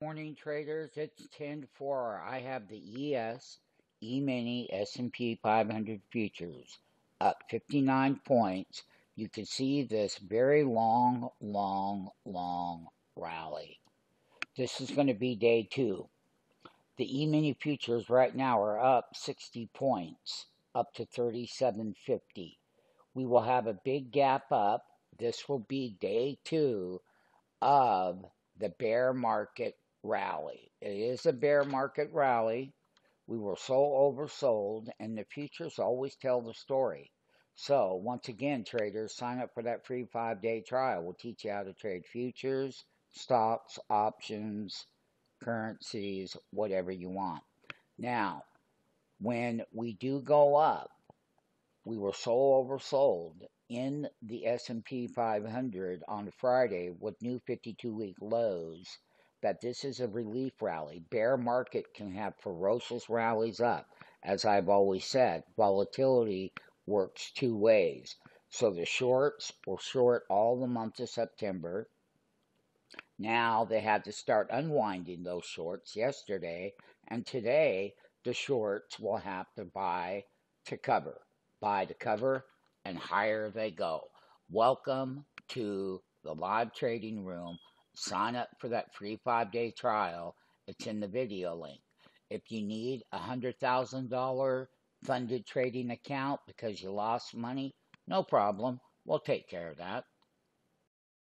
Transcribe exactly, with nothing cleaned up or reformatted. Morning traders, it's ten four. I have the E S, E-mini, S and P five hundred futures up fifty-nine points. You can see this very long, long, long rally. This is going to be day two. The E-mini futures right now are up sixty points, up to thirty-seven fifty. We will have a big gap up. This will be day two of the bear market rally. It is a bear market rally. We were so oversold, and the futures always tell the story. So, once again, traders, sign up for that free five-day trial. We'll teach you how to trade futures, stocks, options, currencies, whatever you want. Now, when we do go up, we were so oversold in the S and P five hundred on Friday with new fifty-two week lows, that this is a relief rally. Bear market can have ferocious rallies up. As I've always said, volatility works two ways. So the shorts were short all the month of September. Now they had to start unwinding those shorts yesterday, and today the shorts will have to buy to cover. Buy to cover, and higher they go. Welcome to the live trading room. Sign up for that free five-day trial. It's in the video link. If you need a one hundred thousand dollar funded trading account because you lost money, no problem. We'll take care of that.